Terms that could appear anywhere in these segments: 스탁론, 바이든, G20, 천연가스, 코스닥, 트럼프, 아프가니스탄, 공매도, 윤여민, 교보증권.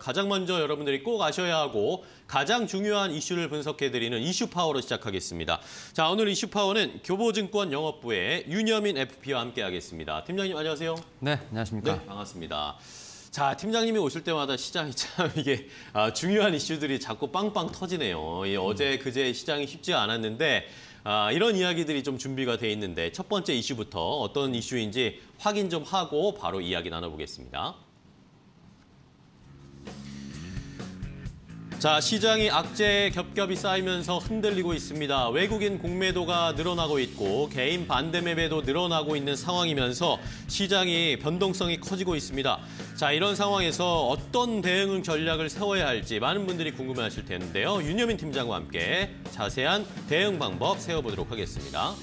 가장 먼저 여러분들이 꼭 아셔야 하고 가장 중요한 이슈를 분석해드리는 이슈파워로 시작하겠습니다. 자, 오늘 이슈파워는 교보증권 영업부의 윤여민 FP와 함께하겠습니다. 팀장님 안녕하세요. 네, 안녕하십니까. 네, 반갑습니다. 자, 팀장님이 오실 때마다 시장이 참 이게 중요한 이슈들이 자꾸 빵빵 터지네요. 이 어제 그제 시장이 쉽지 않았는데 이런 이야기들이 좀 준비가 돼 있는데 첫 번째 이슈부터 어떤 이슈인지 확인 좀 하고 바로 이야기 나눠보겠습니다. 자, 시장이 악재에 겹겹이 쌓이면서 흔들리고 있습니다. 외국인 공매도가 늘어나고 있고 개인 반대 매매도 늘어나고 있는 상황이면서 시장이 변동성이 커지고 있습니다. 자, 이런 상황에서 어떤 대응 전략을 세워야 할지 많은 분들이 궁금해하실 텐데요. 윤여민 팀장과 함께 자세한 대응 방법 세워보도록 하겠습니다.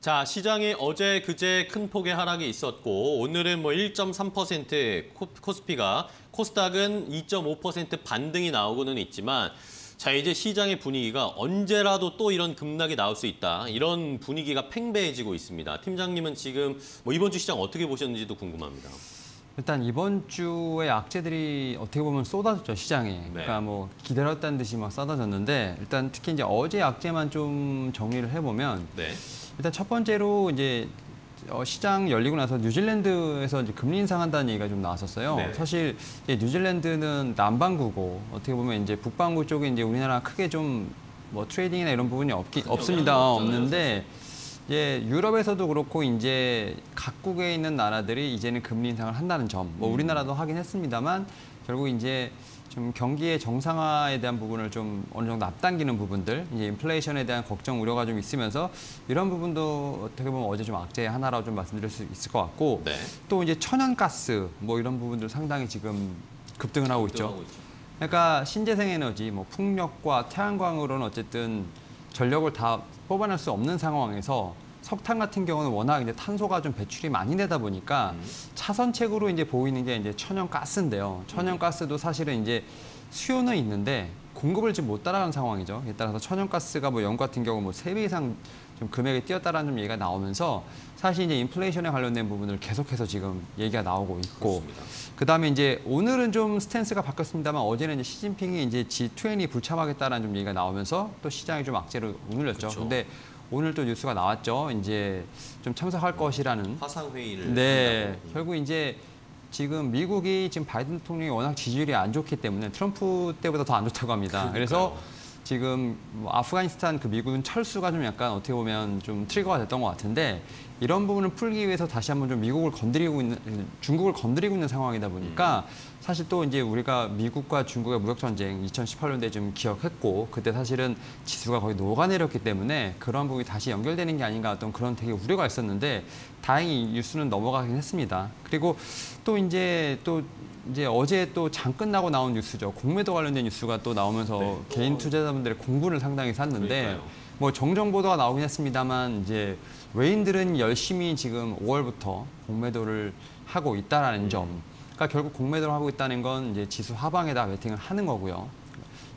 자, 시장이 어제 그제 큰 폭의 하락이 있었고 오늘은 뭐 1.3% 코스피가 코스닥은 2.5% 반등이 나오고는 있지만 자, 이제 시장의 분위기가 언제라도 또 이런 급락이 나올 수 있다. 이런 분위기가 팽배해지고 있습니다. 팀장님은 지금 뭐 이번 주 시장 어떻게 보셨는지도 궁금합니다. 일단 이번 주에 악재들이 어떻게 보면 쏟아졌죠, 시장이. 네. 그러니까 뭐 기다렸다는 듯이 막 쏟아졌는데 일단 특히 이제 어제 악재만 좀 정리를 해보면 네. 일단 첫 번째로 이제 시장 열리고 나서 뉴질랜드에서 이제 금리 인상한다는 얘기가 좀 나왔었어요. 네. 사실 뉴질랜드는 남반구고 어떻게 보면 이제 북반구 쪽에 이제 우리나라 크게 좀 뭐 트레이딩이나 이런 부분이 없습니다. 없는데. 예, 유럽에서도 그렇고 이제 각국에 있는 나라들이 이제는 금리 인상을 한다는 점, 뭐 우리나라도 하긴 했습니다만 결국 이제 좀 경기의 정상화에 대한 부분을 좀 어느 정도 앞당기는 부분들, 이제 인플레이션에 대한 걱정 우려가 좀 있으면서 이런 부분도 어떻게 보면 어제 좀 악재의 하나라고 좀 말씀드릴 수 있을 것 같고 네. 또 이제 천연가스 뭐 이런 부분들 상당히 지금 급등을 하고 있죠. 그러니까 신재생에너지, 뭐 풍력과 태양광으로는 어쨌든 전력을 다 뽑아낼 수 없는 상황에서 석탄 같은 경우는 워낙 이제 탄소가 좀 배출이 많이 되다 보니까 차선책으로 이제 보이는 게 이제 천연가스인데요. 천연가스도 사실은 이제 수요는 있는데 공급을 지금 못 따라가는 상황이죠. 이에 따라서 천연가스가 뭐 영국 같은 경우 뭐 3배 이상 좀 금액이 뛰었다라는 좀 얘기가 나오면서 사실 이제 인플레이션에 관련된 부분을 계속해서 지금 얘기가 나오고 있고 그다음에 이제 오늘은 좀 스탠스가 바뀌었습니다만 어제는 이제 시진핑이 이제 G20 불참하겠다라는 좀 얘기가 나오면서 또 시장이 좀 악재로 우늘렸죠. 근데 오늘 또 뉴스가 나왔죠. 이제 좀 참석할 것이라는 화상 회의를 네. 결국 이제 지금 미국이 지금 바이든 대통령이 워낙 지지율이 안 좋기 때문에 트럼프 때보다 더 안 좋다고 합니다. 그러니까요. 그래서 지금 아프가니스탄 그 미군 철수가 좀 약간 어떻게 보면 좀 트리거가 됐던 것 같은데 이런 부분을 풀기 위해서 다시 한번 좀 중국을 건드리고 있는 상황이다 보니까 사실 또 이제 우리가 미국과 중국의 무역 전쟁 2018년도에 좀 기억했고 그때 사실은 지수가 거의 녹아내렸기 때문에 그런 부분이 다시 연결되는 게 아닌가 어떤 그런 되게 우려가 있었는데 다행히 뉴스는 넘어가긴 했습니다. 그리고 또 이제 어제 또 장 끝나고 나온 뉴스죠. 공매도 관련된 뉴스가 또 나오면서 네. 개인 투자자분들의 공분을 상당히 샀는데 그러니까요. 뭐 정정 보도가 나오긴 했습니다만 이제 외인들은 열심히 지금 5월부터 공매도를 하고 있다라는 점. 그러니까 결국 공매도를 하고 있다는 건 이제 지수 하방에다 베팅을 하는 거고요.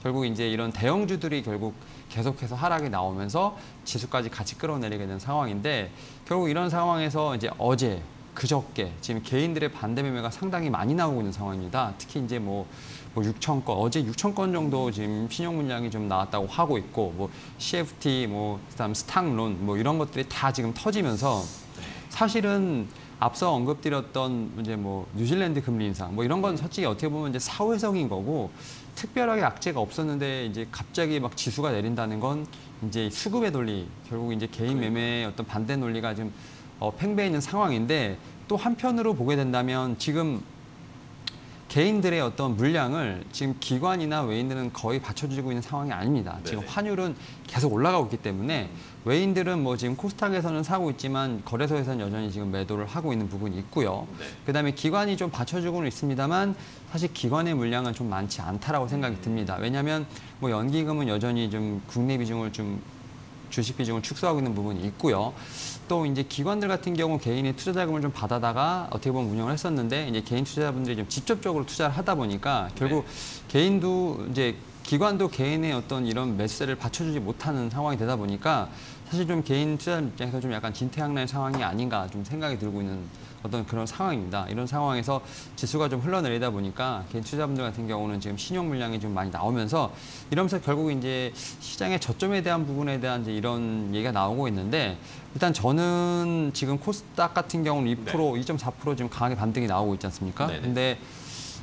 결국 이제 이런 대형주들이 결국 계속해서 하락이 나오면서 지수까지 같이 끌어내리게 된 상황인데 결국 이런 상황에서 이제 어제 그저께 지금 개인들의 반대 매매가 상당히 많이 나오고 있는 상황입니다. 특히 이제 뭐 6천 건 어제 6천 건 정도 지금 신용 물량이 좀 나왔다고 하고 있고 뭐 CFT 뭐 그다음 스탁론 뭐 이런 것들이 다 지금 터지면서 사실은 앞서 언급드렸던 이제 뭐 뉴질랜드 금리 인상 뭐 이런 건 솔직히 어떻게 보면 이제 사회성인 거고 특별하게 악재가 없었는데 이제 갑자기 막 지수가 내린다는 건 이제 수급의 논리 결국 이제 개인 매매의 어떤 반대 논리가 지금 팽배해 있는 상황인데 또 한편으로 보게 된다면 지금 개인들의 어떤 물량을 지금 기관이나 외인들은 거의 받쳐주고 있는 상황이 아닙니다. 네네. 지금 환율은 계속 올라가고 있기 때문에 외인들은 뭐 지금 코스닥에서는 사고 있지만 거래소에서는 여전히 지금 매도를 하고 있는 부분이 있고요. 네. 그다음에 기관이 좀 받쳐주고는 있습니다만 사실 기관의 물량은 좀 많지 않다라고 생각이 듭니다. 왜냐하면 뭐 연기금은 여전히 좀 국내 비중을 좀 주식 비중을 축소하고 있는 부분이 있고요. 또 이제 기관들 같은 경우 개인이 투자 자금을 좀 받아다가 어떻게 보면 운영을 했었는데 이제 개인 투자자분들이 좀 직접적으로 투자를 하다 보니까 결국 네. 개인도 이제 기관도 개인의 어떤 이런 매수세를 받쳐주지 못하는 상황이 되다 보니까 사실 좀 개인 투자자 입장에서 좀 약간 진퇴양난의 상황이 아닌가 좀 생각이 들고 있는 어떤 그런 상황입니다. 이런 상황에서 지수가 좀 흘러내리다 보니까 개인 투자분들 같은 경우는 지금 신용 물량이 좀 많이 나오면서 이러면서 결국 이제 시장의 저점에 대한 부분에 대한 이제 이런 얘기가 나오고 있는데 일단 저는 지금 코스닥 같은 경우는 2%, 2.4% 지금 강하게 반등이 나오고 있지 않습니까? 네네. 근데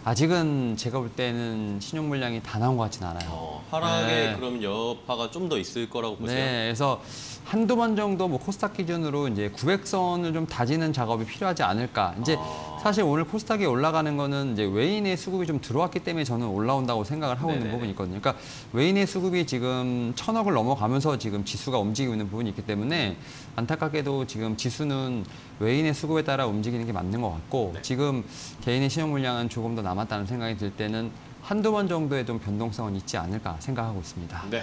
아직은 제가 볼 때는 신용 물량이 다 나온 것 같진 않아요. 하락에 그럼 여파가 좀 더 있을 거라고 보세요? 네, 그래서 한두 번 정도 뭐 코스닥 기준으로 이제 900선을 좀 다지는 작업이 필요하지 않을까. 이제 사실 오늘 코스닥이 올라가는 거는 이제 외인의 수급이 좀 들어왔기 때문에 저는 올라온다고 생각을 하고 있는 부분이 있거든요. 그러니까 외인의 수급이 지금 1000억을 넘어가면서 지금 지수가 움직이고 있는 부분이 있기 때문에 안타깝게도 지금 지수는 외인의 수급에 따라 움직이는 게 맞는 것 같고 지금 개인의 신용 물량은 조금 더 남았다는 생각이 들 때는 한두 번 정도의 좀 변동성은 있지 않을까 생각하고 있습니다. 네.